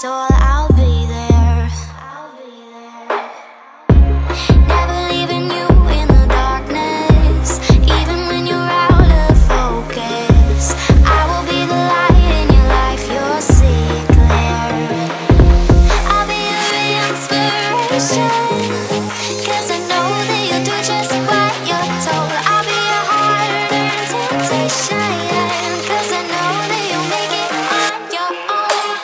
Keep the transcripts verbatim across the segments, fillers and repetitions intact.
so I'll be there. I'll be there. Never leaving you in the darkness, even when you're out of focus. I will be the light in your life, you'll see it clear. I'll be the inspiration, 'cause I know that you'll do just what you're told. I'll be your hard-earned temptation, 'cause I know that you'll make it on your own.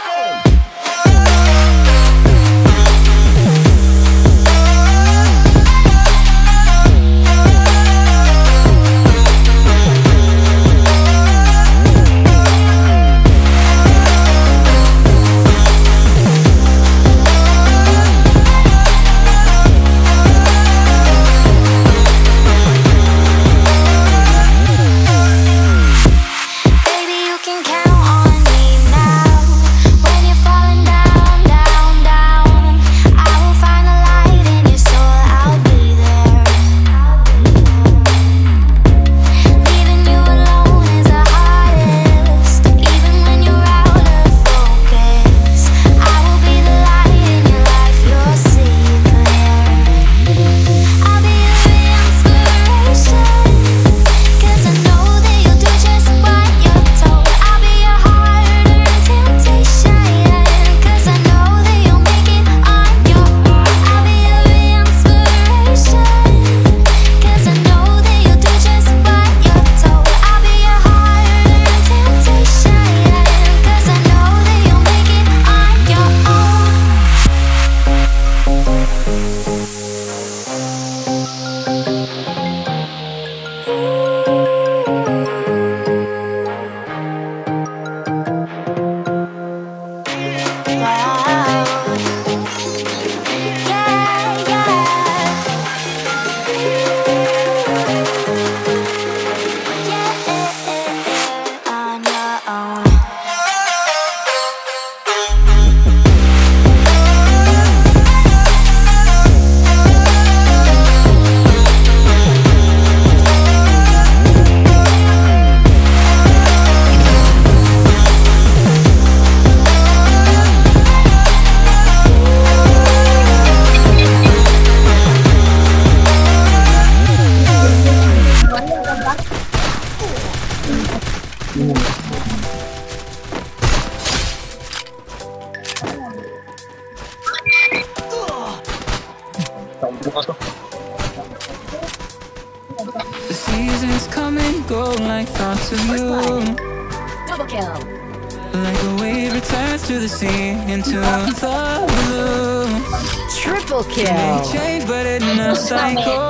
The seasons come and go like thoughts of you. Double kill. Like a wave returns to the sea into the blue. Triple kill. It may change, but in a cycle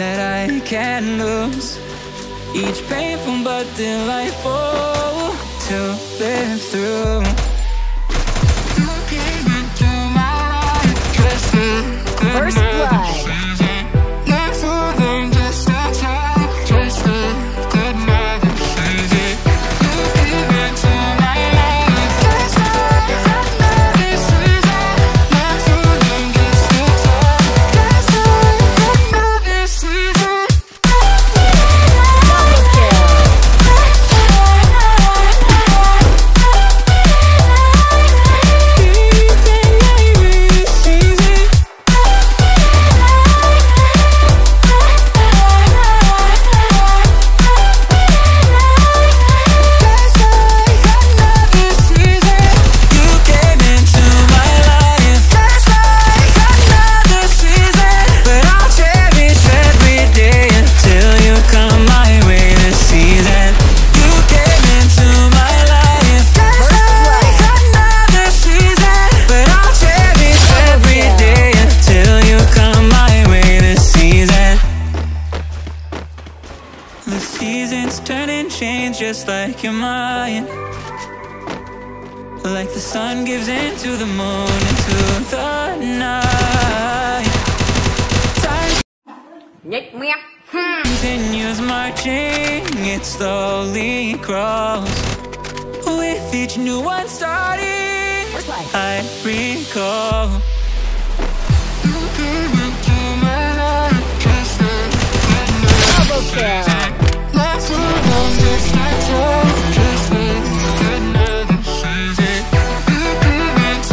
that I can't lose. Each painful but delightful to live through. First blood. Just like your mind, like the sun gives into the moon, into the night. Time continues marching, it slowly crawls. With each new one starting, I recall. Just like you, just like another season. You give it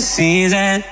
season.